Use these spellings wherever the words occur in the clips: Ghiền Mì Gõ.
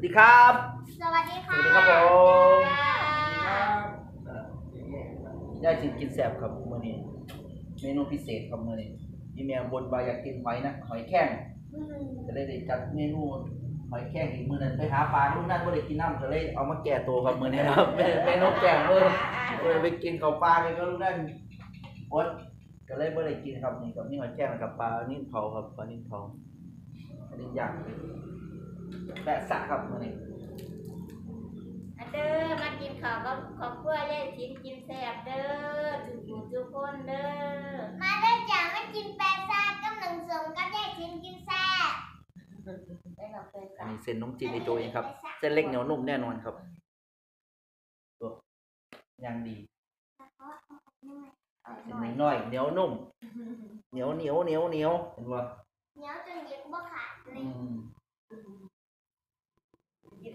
วัสดีครับสวัสดีค่ะสวัสดีครับผมได้ชิมกินแซ่บครับมื้อนี้เมนูพิเศษครับมื้อนี้พี่แม่บนบาอยากกินหอยนะหอยแข้งจะได้จัดเมนูหอยแข้งอีกมื้อนึงไปหาปลานู่นนั่นบ่ได้กินน้ำก็เลยเอามาแก่ตัวครับมื้อนี้ครับเมนูแกงมื้อไปกินข้าวปลากันก็นู่นนั่นอดก็เลยบ่ได้กินครับนี่กับนี่หอยแข้งกับปลานิ่มเผาครับปลานิ่มเผาอันนี้ย่างแปะสะครับมื้อนี้เด้อมากินข้าวก็ขอบคุณเล่นชิ้นกินแซ่บเด้อจุกอยู่ทุกคนเด้อมาเด้อจ้ามากินแปะซ่ากับหนึ่งสมกับเล่นชิ้นกินแซ่บอันนี้เส้นนุ่มจีนในตัวเองครับเส้นเล็กเหนียวนุ่มแน่นอนครับตัวยังดีเส้นน้อยเหนียวนุ่มเหนียวเห็นป่ะเหนียวจนหยิบบ่ขาดเลยหยิบ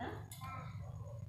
ฮะ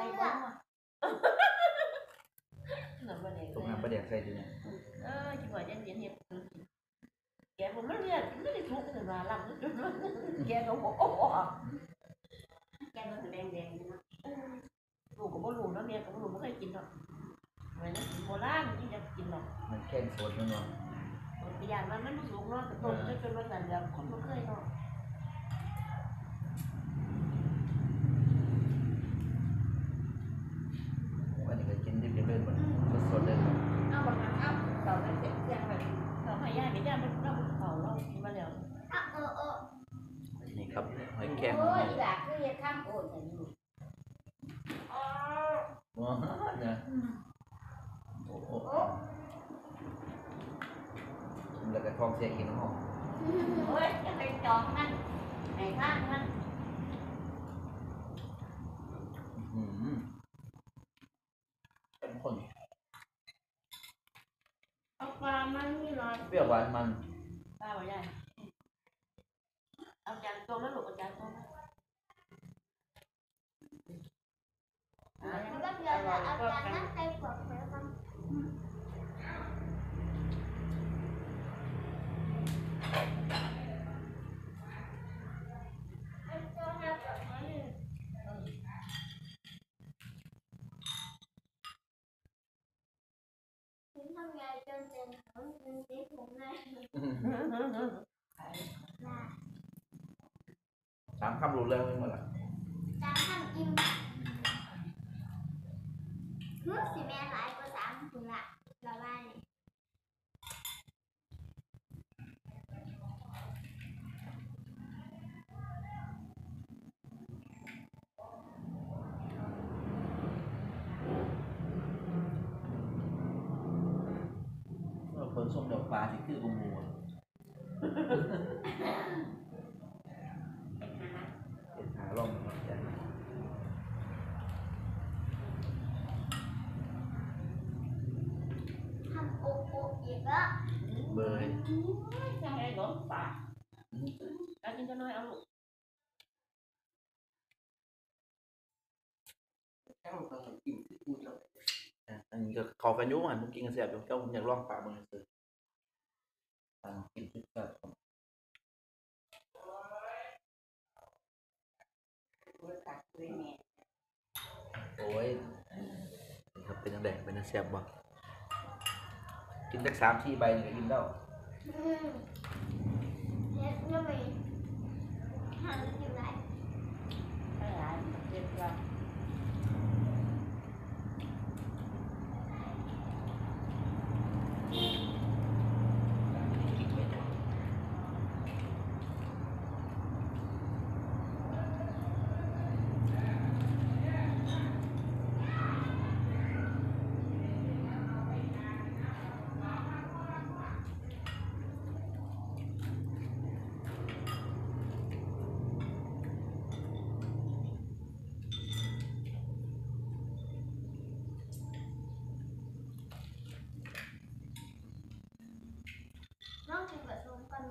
่เลือกตรงนั้นประเดี๋ยวใครดูเนี่ยจิ๋วยันเย็นแกผมไม่เรียนไม่ได้ทุกข์แต่มาหลังแกเขาบอกโอ้โหแกมันแดงใช่ไหมลูกก็ไม่รู้แล้วเมียก็ไม่รู้ไม่เคยกินหรอกเหมือนโบราณที่จะกินหรอกมันแกงสดนั่นหรอพยานมันไม่สูงเนาะแต่ต้มจนมันแบบคนไม่เคยเนาะวันนี้ก็กินดิบเรื่อยๆมันสดเลยเอาบางอย่างเอาเราไม่เสร็จแกงแบบเราหายากไม่ได้มันนี่ครับหอยแข้งโอ้ยแบบคือยังข้ามโอนกันอยู่ว้าวนะโอ้โหเหลือแต่ฟองเสียกินหอมโอ้ยจะไปจองมันไหนข้างมันเป็นคนเอาปลามันนี่หน่อยเปรี้ยวหวานมันปลาหวานใหญ่เอาจานตัวมาหลุดเอาจานตัวมาแล้วก็เดี๋ยวจะเอาจานน้ำใส่ขวดไปแล้วกันถึงทำงานจนเต็มถังจนเต็มถุงเลยสามคำรู้เรื่องไปหมดละสามคำกินคือสิแม่หลายกว่าสามคนละเราว่าเนี่ยคนส่งดอกปลาที่คือกระมูลลองมาแกะทำโอ๊ะอีกแล้วเบยจะให้หลงปากแล้วกินจะน้อยเอาลูกแค่เราต้องกินที่พูดเราอันนี้ก็ขอกันยุ่งอ่ะผมกินกันเสียบอยู่แค่ผมอยากลองปากมันเลยกินที่เกิดโอ้ยครับเป็นยังไงเป็นยังแซ่บบ่กินสัก3-4ใบนี่ก็กินได้เล็กน้อยทานได้ยังไงเจ็บละ มื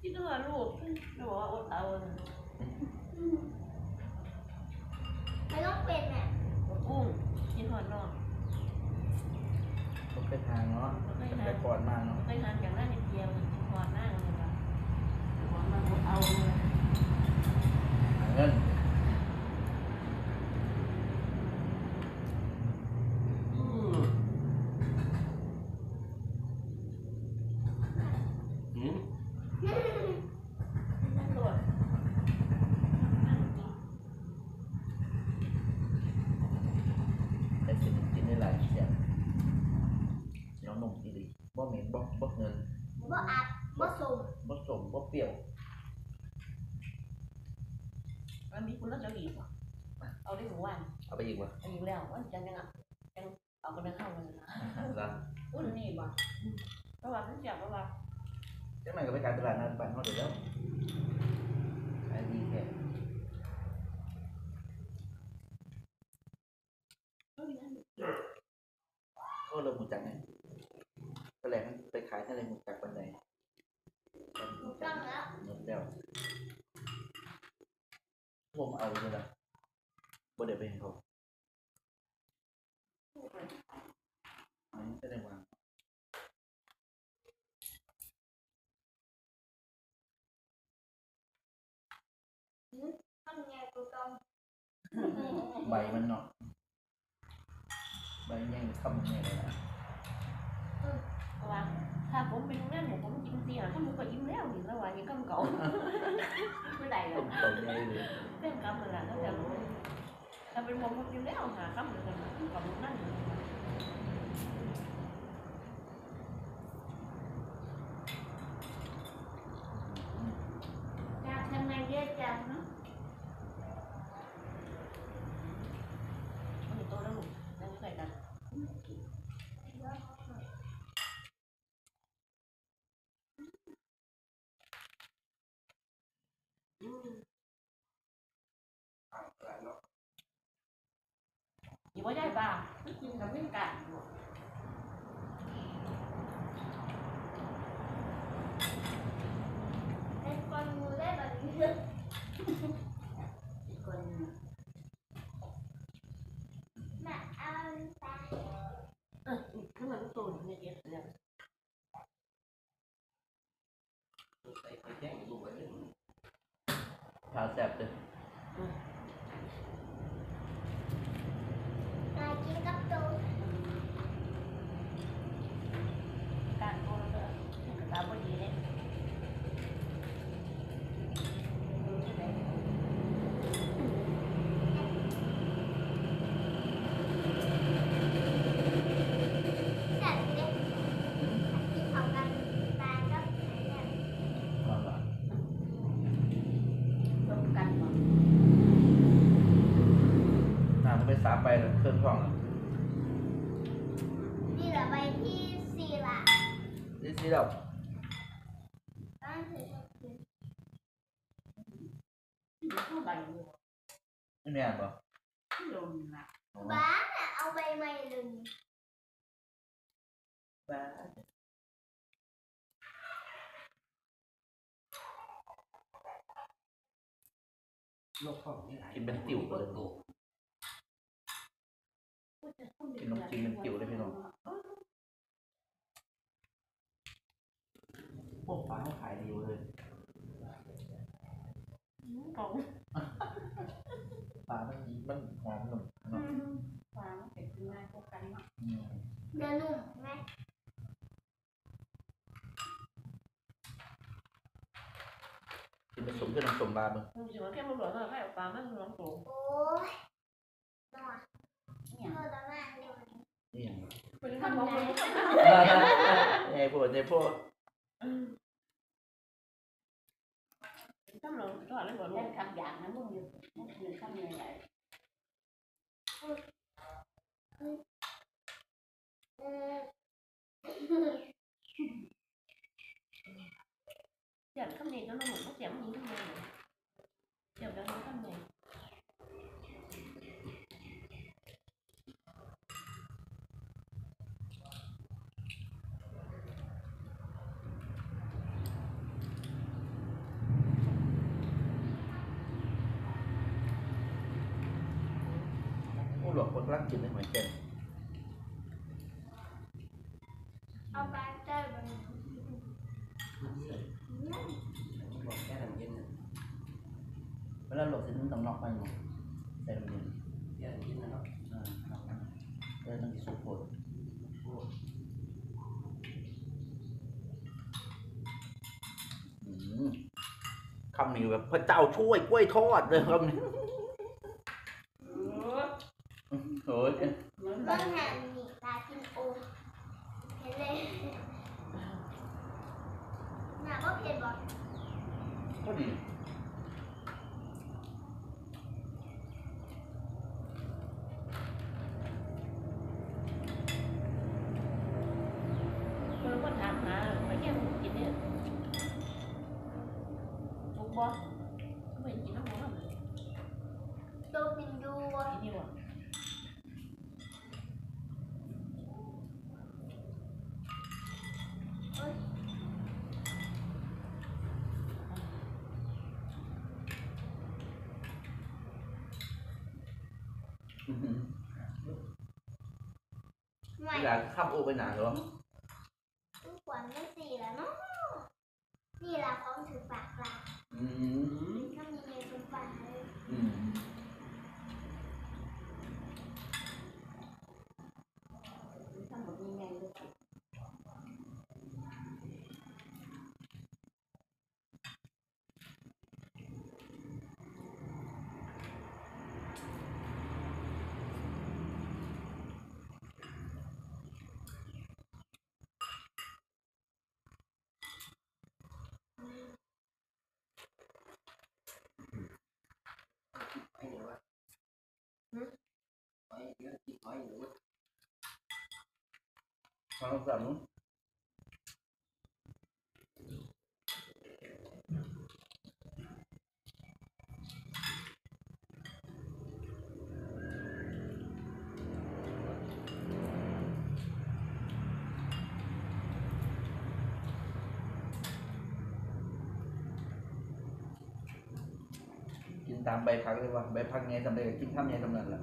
คิดว่าลูกหนูว่าอดเอาไม่ต้องเป็นแหละกุ้งกินหอยนอกต้องไปทานเนาะไปก่อนมากเนาะไปทานอย่างนั้นอย่างเดียวก่อนหน้าเลยค่ะก่อนมาอดเอาเลยเงินไปอีกวะอีกแล้วว่าจังยังอ่ะจังเอาคนนั้นเข้ามาแล้วอุ่นนี่บ่ระหว่างนั้นจับระหว่างจังไหนก็ไปการตลาดนัดไปเขาเดี๋ยวแล้วขายดีแค่เขาเริ่มหมุนจังไงตลาดนั้นไปขายทะเลหมุนจังปันใดหมุนจังแล้วหมุนแล้วพวกเอาเลยนะบ่ได้ไปเห็นเขาอันนี้จะได้วางมันใหญ่ตัวกลมใบมันเนาะใบใหญ่ทำใหญ่เลยนะว่าถ้าผมเป็นแม่ผมกินเสียถ้าผมก็ยิ้มแล้วถึงระหว่างยังกำเก่าไม่ได้หรอกเรื่องกำมันแหละตั้งแต่เราเป็นคนยิ้มแล้วหาคำหรือกันกับลูกนั่นอยากทำไมเยอะจังเนาะมีตัวแล้วหนูนั่งใส่กันอยู่ว่าได้บ้างไม่กินกับไม่กันไอ้คนมูได้แบบนี้อีกคนมาเอาตาขึ้นมาตูนเนี่ยเจ็บเลยใส่ไข่แจ้งดูไปเลยขาวแสบเลยไปเครื่องท่องนี่เหรอไปที่ซีล่ะที่ซีล่ะบ้านคือข้าวใบนี่เนี่ยบ่บ้านอ่ะเอาใบไม้ลึงบ้านโลกของนี่กินเป็นติ๋วเปิดโตกินนมจีนเป็นจิ๋วเลยพี่น้องพวกปลาเขาขายดีเลยปลามันหอมหนุ่มปลามันเป็นกินง่ายพวกกันเนาะเนื้อนุ่มไหมกินผสมกับน้ำส้มปลาบ้างจริงๆแค่มันหลวมเลยไม่เอาปลาไม่หลวมโอ้ยน้องนี่ยังไงพวก Xong rồi, tôi hỏi nó luôn. Khăm dạng nó muốn được, nó khăm này lại. Giảm khăm này cho nó một bốc giảm như thế này. Giảm cho nó khăm này. Một lát trên đấy mà trên ông ba chơi mình một cái làm dinh này phải là lột thì tầm lọc này mà đây là mình cái làm dinh này nó đây là cái số cộtคำนี้แบบพระเจ้าช่วยกล้วยทอดเลยคำนี้เบิ้งหันนี่ตาจิ้มโอมเห็นเลยหน้าก็เผ็ดบ่ก็ดีคนก็ถามหาไปแก้ผมกินเนี่ยจุกบ่ก็ไม่กินน้ำหอมโตปินดูกินนี่บ่นี่แหละขับโอไปหนาหรอทุกวันไม่สี่แล้วเนาะนี่แหละพร้อมถือปากละน้ำเย็นๆถือปากเลยทำแบบยังไงเลยฟังสัมผัสกินตามใบพักเลยว่ะใบพักไงทำได้กินข้ามไงทำนั่นแหละ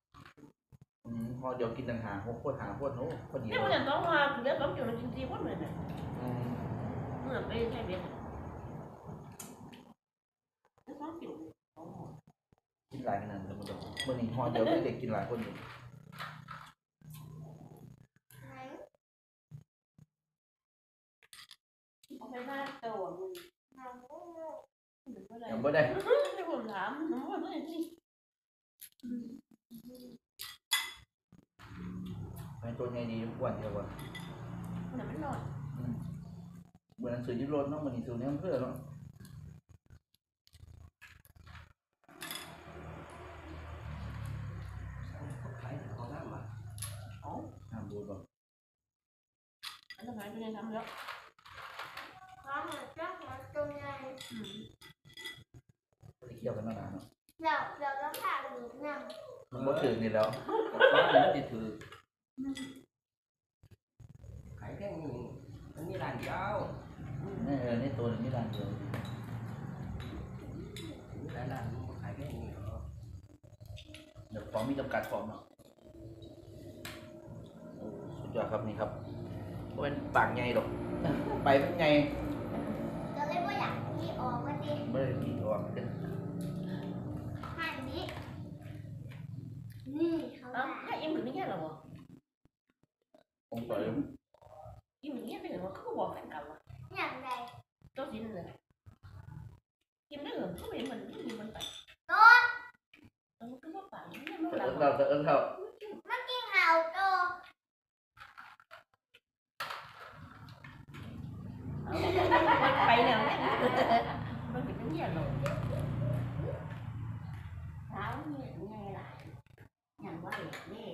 ห้องเดียวกินต่างหากโคตรหาโคตรโน้โคตรเดียวเนี่ยมันต้องมาเลี้ยงต้องอยู่เรากินซีโคตรเหมือนกันเมื่อไม่ใช่เบี้ยแล้วก็ผิวกินหลายขนาดนั้นมันต้องมันอีกห่อเดียวไม่เด็กกินหลายคนอยู่เอาไปบ้านตัวมึงยังไม่ได้ที่ผมถามน้องว่าไม่ได้ไปตัวไงดีกวนเดียวกว่าหนักไม่หน่อยเหมือนหนังสือยุโรปน้องมันหนังสือเนี้ยมันเพื่อหรอขายของได้ไหมอ๋อทำดูก่อนอันนี้ขายไปเลยทำแล้วขายมาจักมาตรงไหนไปเกี่ยวกันนานๆเนาะเราต้องผ่านหรือยังมันไม่ถือนี่แล้วมันจะถือขายแค่หนึ่งมันมีร้านเดียวนี่ในตัวนี้ร้านเดียวหลายร้านมันขายแค่นี้เหรอเดี๋ยวของมีจำกัดของเนาะสุดยอดครับนี่ครับเพราะเป็นปากใหญ่หรอกไปเป็นไงเราเลยว่าอยากมีออกมาดิไม่ได้มีออกกันหันดิ Không phải đúng. Nhưng mình nhét cái đường nó cứ bỏ phản cầm à. Nhầm này. Cho gì nữa này. Nhưng cái đường cứ để mình cái gì mình phải. Tốt. Đừng cứ mất phản. Tự ứng hợp. Mất cái hào cơ. Bay nào đấy. Nó bị đứng ra rồi. Tháo nghe lại. Nhầm quá rồi nghe.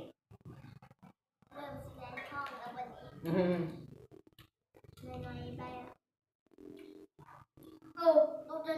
Hãy subscribe cho kênh Ghiền Mì Gõ để không bỏ lỡ những video hấp dẫn.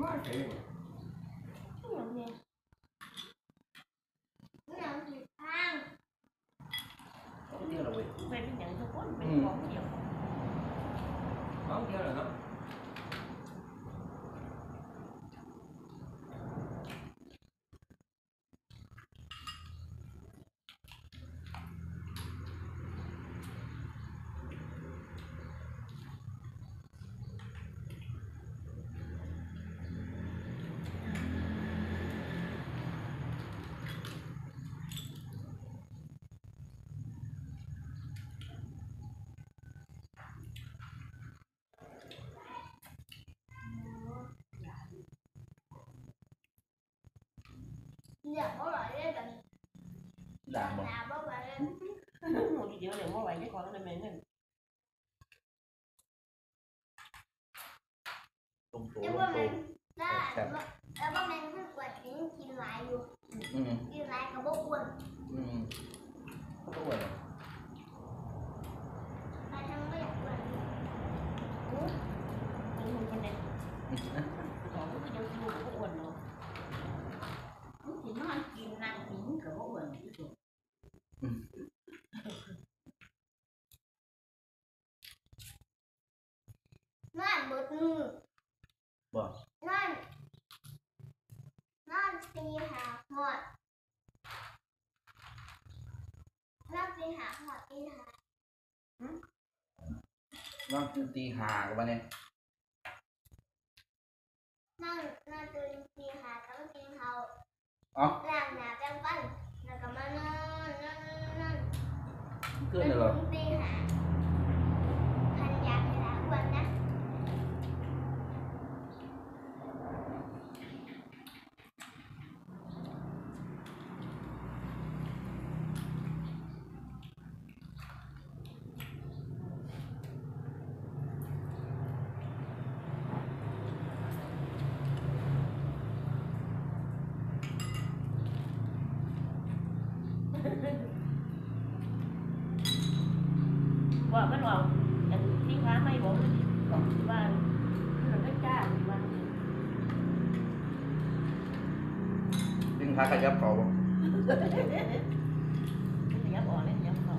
quá kì dạ bố lại đấy mình làm bố lại đấy một triệu để bố lại chứ còn để mình nên chứ bố mình đó bố mình cứ quạt những kim loại luôn kim loại có bố quần bố quần ba thằng mới quần ủa quần quần này còn có cái dấu chua của bố quần nữa thì nó ăn kim năng miếng của bố quần chứ rồi. Nó ăn bột ngư. Bột. Nó ăn phi hạt ngọt. Nó ăn phi hạt ngọt phi hạt. Nó ăn phi hạt của bạn em. Nó ăn phi hạt cắm phi hậu. Là trong văn là cảm ơn nó cũng đi hả hành giả thì đã quên đó bắt đầu đi khá mấy bốn và rồi cái cha mà đừng khá cái giáp cầu cái giáp bỏ lên giáp cầu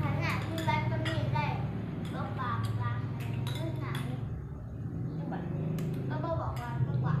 khán giả khi bạn tâm nhìn đây bóc bạc và nước nào các bạn nó bóc bọc và các bạn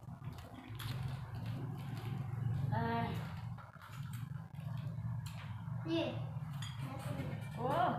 Yeah. Whoa.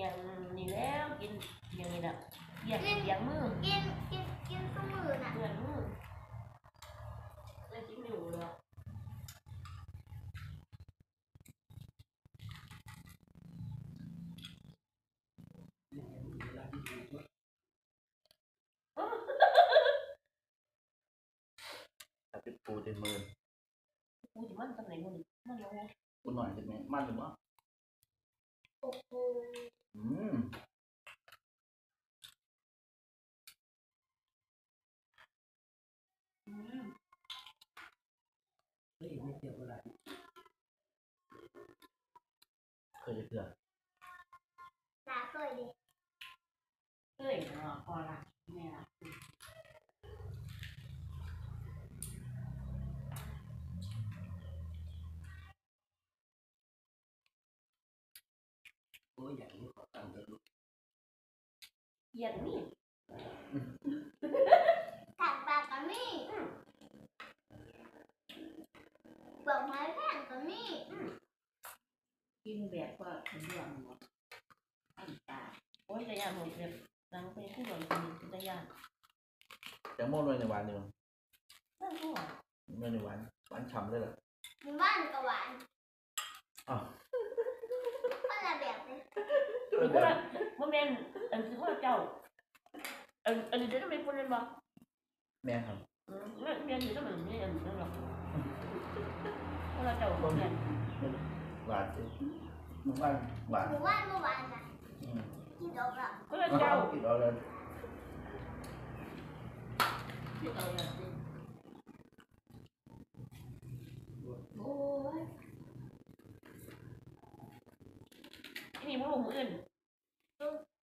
Yang ni leh, yang ni nak, yang mung, yang semua nak, yang mung, lagi ni udah. Tapi putih mung, putih mana tak naik mung, mana yang mung? Pun naik je mung, mana mung? Cười chưa? Là cười đi. Cười nó còn là mẹ là. Ôi giời ơi, khó tăng được luôn. Giật mi. Thằng bà có mi. Bỏng máy thằng có mi. Kim bẹt qua thành đường một anh ta, ôi đây là một việc đang quay khu vực của đây là chẳng mua nuôi này bán được, nuôi không à? Nuôi này bán chậm đấy là, bán cả bán, bán là bẹt đấy, mình có là hôm nay anh chỉ có là trâu, anh đến nó mới phun lên bao, mẹ hả? Mẹ thì nó mình mẹ nó là, nó là trâu không mẹ? Bạn chứ bạn mua bạn à chị đâu rồi có lên đâu chị đâu lên chị đâu lên ôi cái gì muốn hùng lên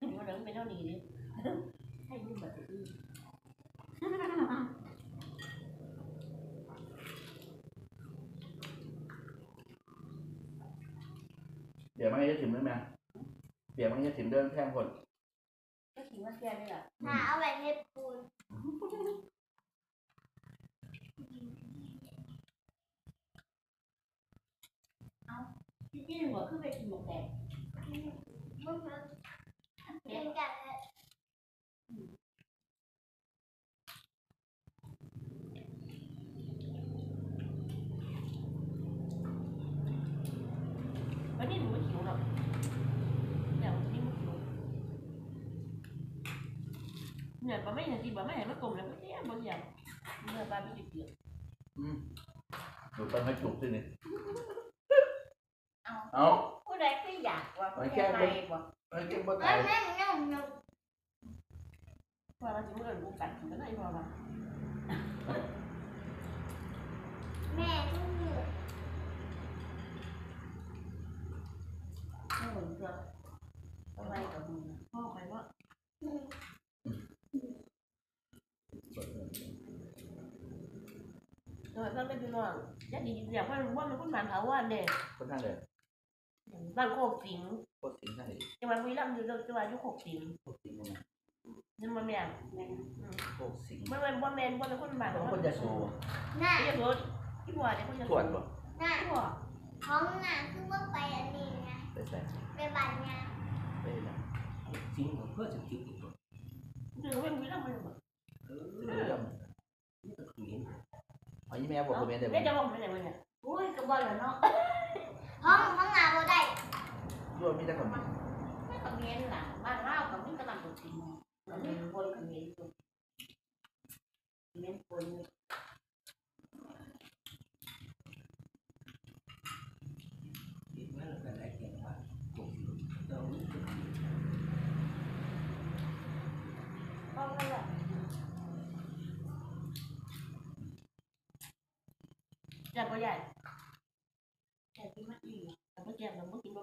nó đứng bên đâu đi đi hay như vậy điเดี๋ยวมันจะถิ่มด้วยไหมเดี๋ยวมันจะถิ่มเดินแท่งคนก็ถิ่มมาแค่นี้แหละมาเอาไปให้ปูนเอาที่หัวขึ้นไปถิ่มหมดแดดเล่นกันเลยวันนี้หนูไม่หิวหรอกเนี่ยวันนี้ไม่หิวเนี่ยป้าไม่เห็นที่ป้าไม่เห็นมะกรูดเลยไม่แย่บางอย่างเนี่ยป้าไม่ติดเกลือดูป้าไม่จุกสิเนี่ยเอาผู้ใดก็อยากว่าแค่ไหนว่าแค่บ้านไหนว่าเราจะเมื่อไหร่กูกัดถึงก็ได้พอละแม่ต้องเหนื่อยเหมือนเดิมอะไรกับมึงพ่อใครวะเออต้องไม่ไปนอนยัดดีเดี๋ยวว่ามันคุ้นหมันเขาว่าเด็กคนท่านเด็กบ้านโคกสิงโคกสิงใช่จังหวัดวิลามอยู่จังหวัดยุคโคกสิงโคกสิงนี่มันแม่โคกสิงมันเป็นว่าแมนว่าเป็นคนหมันคนจะสู้น่าจะรู้ที่หัวเนี่ยคนจะสู้น่าท้องน่ะคือว่าไปอันนี้ไงไปใส่ไปบ้านไงไปนะจิ้มของเพื่อจะจิ้มอีกตัวเดี๋ยวไม่รู้แล้วไม่รู้หรอกไม่รู้นี่ก็คือเงี้ยอ๋อยี่แม่บอกกับแม่ได้ไหมแม่จะบอกแม่ได้ไหมเนี่ยโอ้ยกับ กูบอกเลยเนาะห้องงานเราได้ด้วยมีแต่คนไม่คนเงี้ยนี่แหละบ้านเราเขาไม่กระทำตัวจริงเขาไม่คนคนเงี้ยตัวเงี้ยคนจับก็ใหญ่แต่กินมันอิ่มแต่เมื่อแกงเราเมื่อกินมัน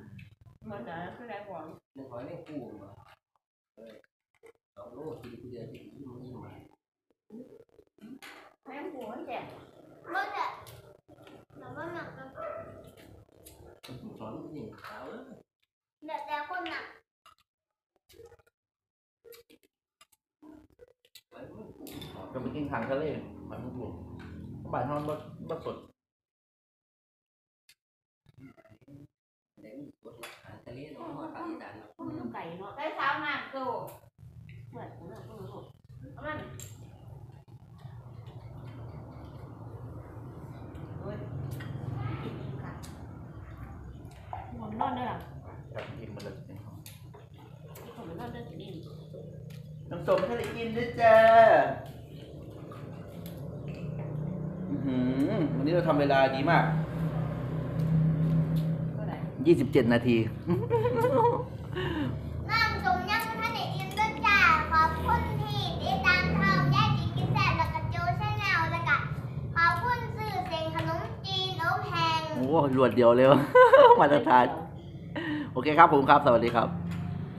ะคือได้บอกมันขอได้คู่มาสองโลกินกูเดียวกินมันยิ่งมาแม่หัวแก่มันแก่แต่ว่าหนักนะสอนยิ่งขาวแต่คนหนักจะไปกินทางทะเลมันไม่ถูกบ่ายนอนบ่สดไก่เนาะได้สาวงามกูเหมือนกูเลยกูรู้เอามันเฮ้ยค่ะหัวนอนได้หรอจับกินมาเลยหัวนอนได้จะดีน้ำส้มทะเลกินด้วยจ้าวันนี้เราทำเวลาดีมาก27 นาทีนั่งตรงนี้ท่านเด็กอินเตอร์จ่าขอบคุณที่ติดตามทำแยกจีกินแซ่บแล้วก็โจ้ช่างเงาแล้วก็ขอบคุณสื่อเสียงขนมจีนโอ้แพงโอ้รวดเดียวเลยวะมาตรฐานโอเคครับผมครับสวัสดีครับ